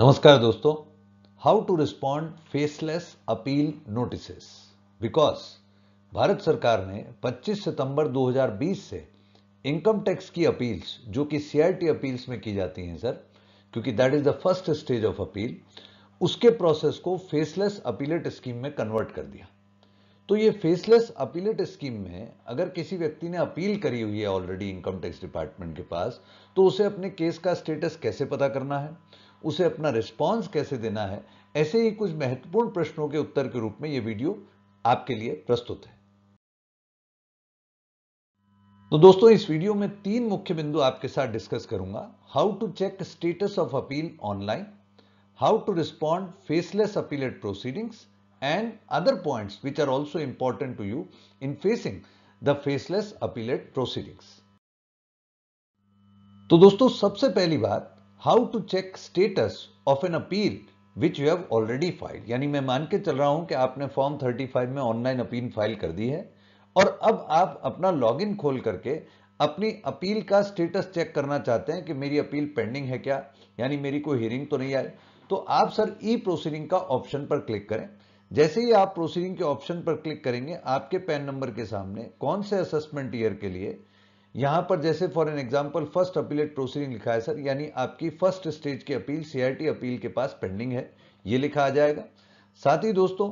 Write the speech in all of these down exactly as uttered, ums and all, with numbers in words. नमस्कार दोस्तों, how to respond faceless appeal notices. Because Bharat सरकार ने पच्चीस सितंबर दो हज़ार बीस से इनकम टैक्स की अपील्स जो कि सीआईटी अपील्स में की जाती हैं सर, क्योंकि that is the first stage of appeal, उसके प्रोसेस को फेसलेस अपीलेट स्कीम में कन्वर्ट कर दिया। तो ये फेसलेस अपीलेट स्कीम में अगर किसी व्यक्ति ने अपील करी हुई है ऑलरेडी इनकम टैक्स डिपार्टमेंट के पास, तो उसे अपने केस का स्टेटस कैसे पता करना है, उसे अपना रिस्पांस कैसे देना है, ऐसे ही कुछ महत्वपूर्ण प्रश्नों के उत्तर के रूप में यह वीडियो आपके लिए प्रस्तुत है। तो दोस्तों, इस वीडियो में तीन मुख्य बिंदु आपके साथ डिस्कस करूंगा। How to check status of appeal online, how to respond faceless appellate proceedings and other points which are also important to you in facing the faceless appellate proceedings. तो दोस्तों, सबसे पहली बात, how to check status of an appeal which you have already filed. यानी मैं मान के चल रहा हूं कि आपने फॉर्म पैंतीस में ऑनलाइन अपील फाइल कर दी है और अब आप अपना लॉगिन खोल करके अपनी अपील का स्टेटस चेक करना चाहते हैं कि मेरी अपील पेंडिंग है क्या, यानी मेरी कोई हियरिंग तो नहीं आई। तो आप सर ई प्रोसीडिंग का ऑप्शन पर क्लिक करें। जैसे ही आप प्रोसीडिंग के ऑप्शन पर क्लिक करेंगे, आपके पैन नंबर के सामने कौन से असेसमेंट ईयर के लिए, यहां पर जैसे for an example first appellate proceeding लिखा है सर, यानी आपकी फर्स्ट स्टेज की अपील सीआईटी अपील के पास पेंडिंग है, ये लिखा आ जाएगा। साथ ही दोस्तों,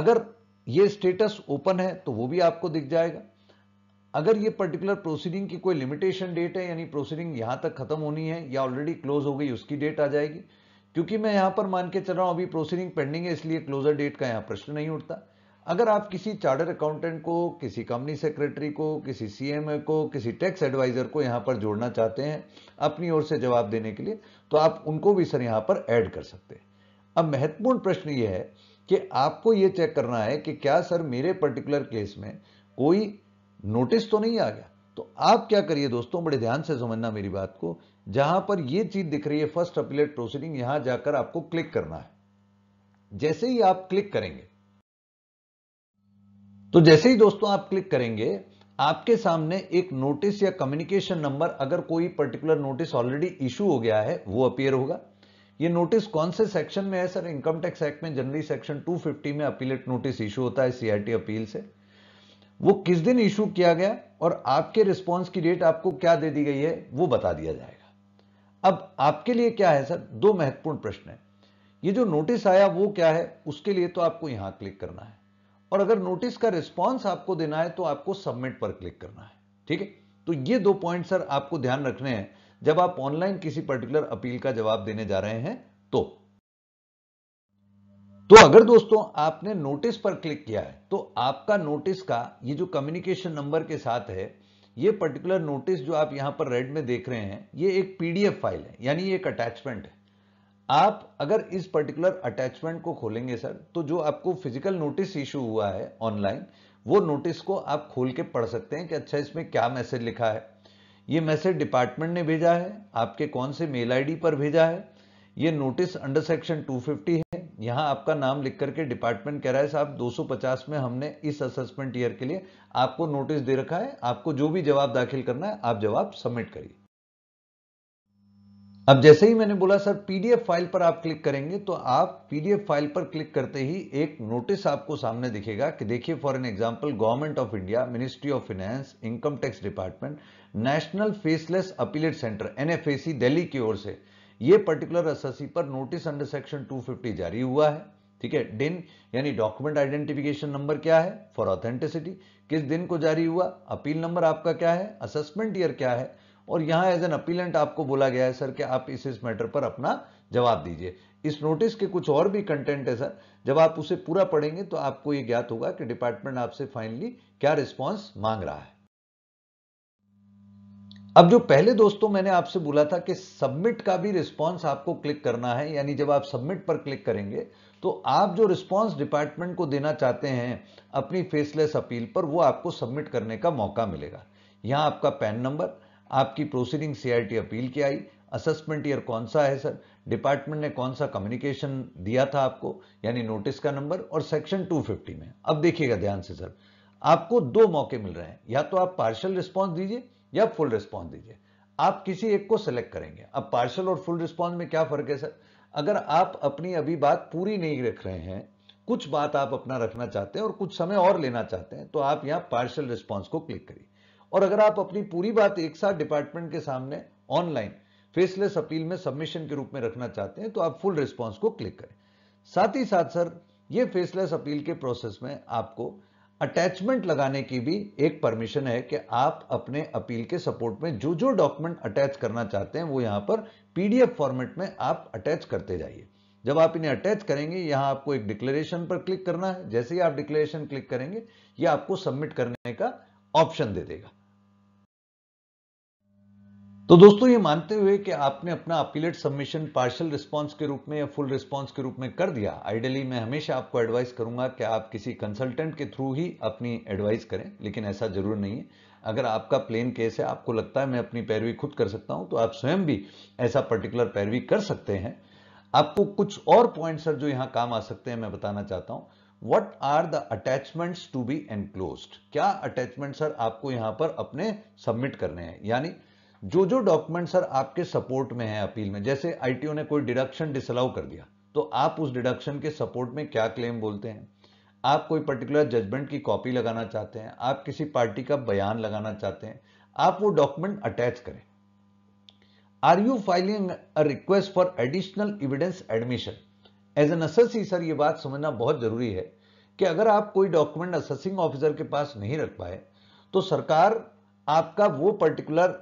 अगर ये स्टेटस ओपन है तो वो भी आपको दिख जाएगा। अगर ये पर्टिकुलर प्रोसीडिंग की कोई लिमिटेशन डेट है, यानी प्रोसीडिंग यहां तक खत्म होनी है या ऑलरेडी क्लोज हो गई, उसकी डेट आ जाएगी। क्योंकि मैं यहां पर मान के चल रहा हूं अभी प्रोसीडिंग पेंडिंग है, इसलिए क्लोजर डेट का यहां प्रश्न नहीं उठता। अगर आप किसी चार्टर अकाउंटेंट को, किसी कंपनी सेक्रेटरी को, किसी सीएमए को, किसी टैक्स एडवाइजर को यहां पर जोड़ना चाहते हैं अपनी ओर से जवाब देने के लिए, तो आप उनको भी सर यहां पर ऐड कर सकते हैं। अब महत्वपूर्ण प्रश्न यह है कि आपको यह चेक करना है कि क्या सर मेरे पर्टिकुलर केस में कोई नोटिस तो नहीं आ गया। तो आप क्या करिए दोस्तों, बड़े ध्यान से समझना मेरी बात को, जहां पर यह चीज दिख रही है फर्स्ट अपीलेट प्रोसीडिंग, यहां जाकर आपको क्लिक करना है। जैसे ही आप क्लिक करेंगे तो जैसे ही दोस्तों आप क्लिक करेंगे, आपके सामने एक नोटिस या कम्युनिकेशन नंबर, अगर कोई पर्टिकुलर नोटिस ऑलरेडी इशू हो गया है, वो अपीयर होगा। ये नोटिस कौन से सेक्शन में है सर, इनकम टैक्स एक्ट में जनरली सेक्शन टू फिफ्टी में अपीलेट नोटिस इशू होता है सीआईटी अपील से। वो किस दिन इशू किया गया और आपके रिस्पॉन्स की डेट आपको क्या दे दी गई है, वो बता दिया जाएगा। अब आपके लिए क्या है सर, दो महत्वपूर्ण प्रश्न है। ये जो नोटिस आया वो क्या है, उसके लिए तो आपको यहां क्लिक करना है, और अगर नोटिस का रिस्पांस आपको देना है तो आपको सबमिट पर क्लिक करना है। ठीक है, तो ये दो पॉइंट सर आपको ध्यान रखने हैं जब आप ऑनलाइन किसी पर्टिकुलर अपील का जवाब देने जा रहे हैं। तो तो अगर दोस्तों आपने नोटिस पर क्लिक किया है तो आपका नोटिस का ये जो कम्युनिकेशन नंबर के साथ है, ये पर्टिकुलर नोटिस जो आप यहां पर रेड में देख रहे हैं, ये एक पीडीएफ फाइल है, यानी एक अटैचमेंट है। आप अगर इस पर्टिकुलर अटैचमेंट को खोलेंगे सर, तो जो आपको फिजिकल नोटिस इशू हुआ है ऑनलाइन, वो नोटिस को आप खोल के पढ़ सकते हैं कि अच्छा इसमें क्या मैसेज लिखा है, ये मैसेज डिपार्टमेंट ने भेजा है, आपके कौन से मेल आईडी पर भेजा है, ये notice under section two fifty है। यहाँ आपका नाम लिख करके डिपार्टमेंट कह रहा है साहब दो सौ पचास में हमने इस असेसमेंट ईयर के लिए आपको नोटिस दे रखा है, आपको जो भी जवाब दाखिल करना है आप जवाब सबमिट करिए। अब जैसे ही मैंने बोला सर पीडीएफ फाइल पर आप क्लिक करेंगे, तो आप पीडीएफ फाइल पर क्लिक करते ही एक नोटिस आपको सामने दिखेगा कि देखिए for an example government of India, ministry of finance, income tax department, national faceless appellate centre NFAC Delhi की ओर से ये पर्टिकुलर असेसी पर notice under section two fifty जारी हुआ है। ठीक है, डिन यानी डॉक्यूमेंट आइडेंटिफिकेशन नंबर क्या है फॉर ऑथेंटिसिटी, किस दिन को जारी हुआ, अपील नंबर आपका क्या है, असेसमेंट ईयर क्या है, और यहां एज एन अपीलेंट आपको बोला गया है सर कि आप इस इस मैटर पर अपना जवाब दीजिए। इस नोटिस के कुछ और भी कंटेंट है सर, जब आप उसे पूरा पढ़ेंगे तो आपको ये ज्ञात होगा कि डिपार्टमेंट आपसे फाइनली क्या रिस्पांस मांग रहा है। अब जो पहले दोस्तों मैंने आपसे बोला था कि सबमिट का भी रिस्पॉन्स आपको क्लिक करना है, यानी जब आप सबमिट पर क्लिक करेंगे तो आप जो रिस्पॉन्स डिपार्टमेंट को देना चाहते हैं अपनी फेसलेस अपील पर, वो आपको सबमिट करने का मौका मिलेगा। यहां आपका पैन नंबर, आपकी प्रोसीडिंग सीआईटी अपील की आई, असेसमेंट ईयर कौन सा है सर, डिपार्टमेंट ने कौन सा कम्युनिकेशन दिया था आपको, यानी नोटिस का नंबर, और सेक्शन टू फिफ्टी में। अब देखिएगा ध्यान से सर, आपको दो मौके मिल रहे हैं, या तो आप पार्शियल रिस्पांस दीजिए या फुल रिस्पांस दीजिए। आप किसी एक को सिलेक्ट करेंगे। अब पार्शियल और फुल रिस्पॉन्स में क्या फर्क है सर? अगर आप अपनी अभी बात पूरी नहीं रख रहे हैं, कुछ बात आप अपना रखना चाहते हैं और कुछ समय और लेना चाहते हैं, तो आप यहाँ पार्शियल रिस्पॉन्स को क्लिक करिए। और अगर आप अपनी पूरी बात एक साथ डिपार्टमेंट के सामने ऑनलाइन फेसलेस अपील में सबमिशन के रूप में रखना चाहते हैं, तो आप फुल रिस्पॉन्स को क्लिक करें। साथ ही साथ सर, ये फेसलेस अपील के प्रोसेस में आपको अटैचमेंट लगाने की भी एक परमिशन है कि आप अपने अपील के सपोर्ट में जो जो डॉक्यूमेंट अटैच करना चाहते हैं वो यहाँ पर पीडीएफ फॉर्मेट में आप अटैच करते जाइए। जब आप इन्हें अटैच करेंगे, यहाँ आपको एक डिक्लेरेशन पर क्लिक करना है। जैसे ही आप डिक्लेरेशन क्लिक करेंगे, ये आपको सबमिट करने का ऑप्शन दे देगा। तो दोस्तों, ये मानते हुए कि आपने अपना अपीलेट सबमिशन पार्शियल रिस्पांस के रूप में या फुल रिस्पांस के रूप में कर दिया, आइडियली मैं हमेशा आपको एडवाइस करूंगा कि आप किसी कंसल्टेंट के थ्रू ही अपनी एडवाइस करें, लेकिन ऐसा जरूर नहीं है। अगर आपका प्लेन केस है, आपको लगता है मैं अपनी पैरवी खुद कर सकता हूं, तो आप स्वयं भी ऐसा पर्टिकुलर पैरवी कर सकते हैं। आपको कुछ और पॉइंट सर जो यहाँ काम आ सकते हैं मैं बताना चाहता हूँ। What are the attachments to be enclosed? क्या अटैचमेंट सर आपको यहाँ पर अपने सबमिट करने हैं, यानी जो जो डॉक्यूमेंट सर आपके सपोर्ट में है अपील में। जैसे आईटीओ ने कोई डिडक्शन डिसअलाउ कर दिया, तो आप उस डिडक्शन के सपोर्ट में क्या क्लेम बोलते हैं, आप कोई पर्टिकुलर जजमेंट की कॉपी लगाना चाहते हैं, आप किसी पार्टी का बयान लगाना चाहते हैं, आप वो डॉक्यूमेंट अटैच करें। Are you filing a request for additional evidence admission as an assessee? Sir ये बात समझना बहुत जरूरी है कि अगर आप कोई डॉक्यूमेंट असेसिंग ऑफिसर के पास नहीं रख पाए, तो सरकार आपका वो पर्टिकुलर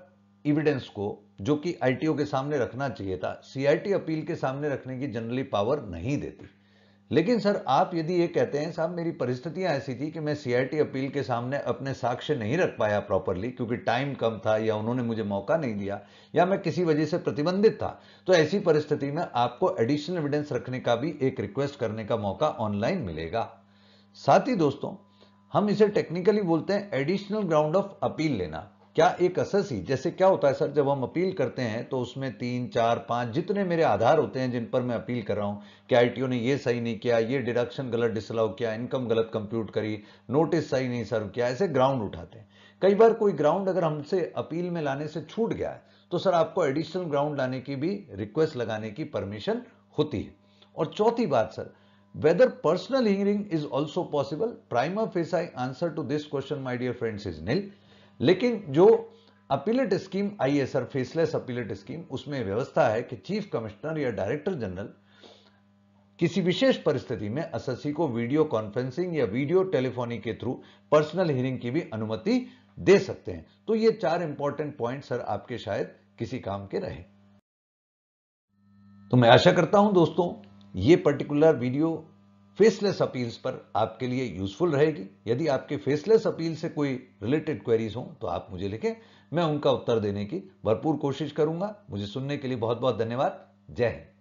एविडेंस को जो कि आईटीओ के सामने रखना चाहिए था, सीआईटी अपील के सामने रखने की जनरली पावर नहीं देती। लेकिन सर आप यदि ये कहते हैं साहब मेरी परिस्थितियां ऐसी थी कि मैं सीआईटी अपील के सामने अपने साक्ष्य नहीं रख पाया प्रॉपरली, क्योंकि टाइम कम था या उन्होंने मुझे मौका नहीं दिया या मैं किसी वजह से प्रतिबंधित था, तो ऐसी परिस्थिति में आपको एडिशनल एविडेंस रखने का भी एक रिक्वेस्ट करने का मौका ऑनलाइन मिलेगा। साथ ही दोस्तों, हम इसे टेक्निकली बोलते हैं एडिशनल ग्राउंड ऑफ अपील लेना। क्या एक अससी, जैसे क्या होता है सर, जब हम अपील करते हैं तो उसमें तीन चार पांच जितने मेरे आधार होते हैं जिन पर मैं अपील कर रहा हूं कि आईटीओ ने ये सही नहीं किया, ये डिडक्शन गलत डिसअलाउ किया, इनकम गलत कंप्यूट करी, नोटिस सही नहीं सर्व किया, ऐसे ग्राउंड उठाते हैं। कई बार कोई ग्राउंड अगर हमसे अपील में लाने से छूट गया है, तो सर आपको एडिशनल ग्राउंड लाने की भी रिक्वेस्ट लगाने की परमिशन होती है। और चौथी बात sir, whether personal hearing is also possible? Prima facie answer to this question my dear friends is nil. लेकिन जो अपीलेट स्कीम आई है सर, फेसलेस अपीलेट स्कीम, उसमें व्यवस्था है कि चीफ कमिश्नर या डायरेक्टर जनरल किसी विशेष परिस्थिति में अससी को वीडियो कॉन्फ्रेंसिंग या वीडियो टेलीफोनी के थ्रू पर्सनल हियरिंग की भी अनुमति दे सकते हैं। तो ये चार इंपॉर्टेंट पॉइंट सर आपके शायद किसी काम के रहे। तो मैं आशा करता हूं दोस्तों ये पर्टिकुलर वीडियो फेसलेस अपील्स पर आपके लिए यूजफुल रहेगी। यदि आपके फेसलेस अपील से कोई रिलेटेड क्वेरीज हों तो आप मुझे लिखें, मैं उनका उत्तर देने की भरपूर कोशिश करूंगा। मुझे सुनने के लिए बहुत बहुत धन्यवाद। जय हिंद।